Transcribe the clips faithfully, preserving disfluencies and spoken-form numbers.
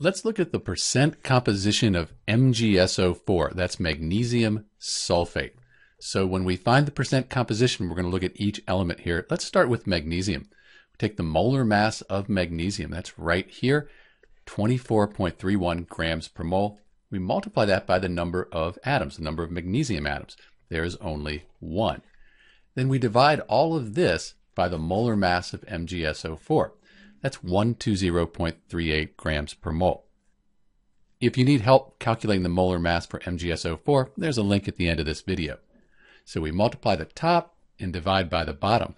Let's look at the percent composition of M G S O four. That's magnesium sulfate. So when we find the percent composition, we're going to look at each element here. Let's start with magnesium. We take the molar mass of magnesium. That's right here, twenty-four point three one grams per mole. We multiply that by the number of atoms, the number of magnesium atoms. There's only one. Then we divide all of this by the molar mass of M G S O four. That's one hundred twenty point three eight grams per mole. If you need help calculating the molar mass for M G S O four, there's a link at the end of this video. So we multiply the top and divide by the bottom.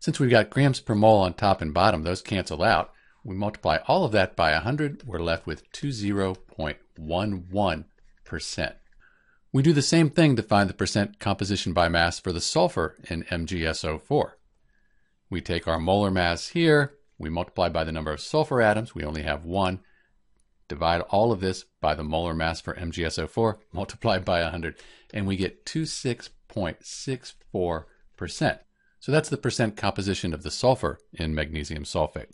Since we've got grams per mole on top and bottom, those cancel out. We multiply all of that by one hundred, we're left with twenty point one one percent. We do the same thing to find the percent composition by mass for the sulfur in M G S O four. We take our molar mass here, we multiply by the number of sulfur atoms, we only have one, divide all of this by the molar mass for M G S O four, multiply by one hundred, and we get twenty-six point six four percent. So that's the percent composition of the sulfur in magnesium sulfate.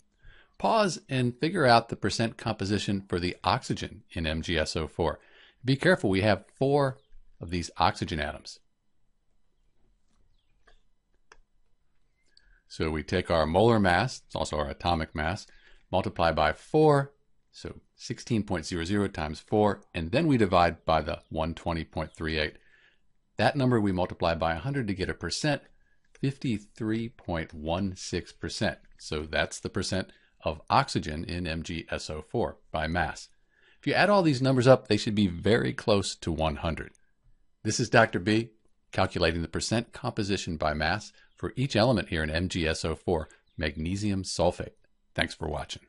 Pause and figure out the percent composition for the oxygen in M G S O four. Be careful, we have four of these oxygen atoms. So we take our molar mass, it's also our atomic mass, multiply by four, so sixteen point zero zero times four, and then we divide by the one hundred twenty point three eight. That number we multiply by one hundred to get a percent, fifty-three point one six percent. So that's the percent of oxygen in M G S O four by mass. If you add all these numbers up, they should be very close to one hundred. This is Doctor B, calculating the percent composition by mass for each element here in M G S O four, magnesium sulfate. Thanks for watching.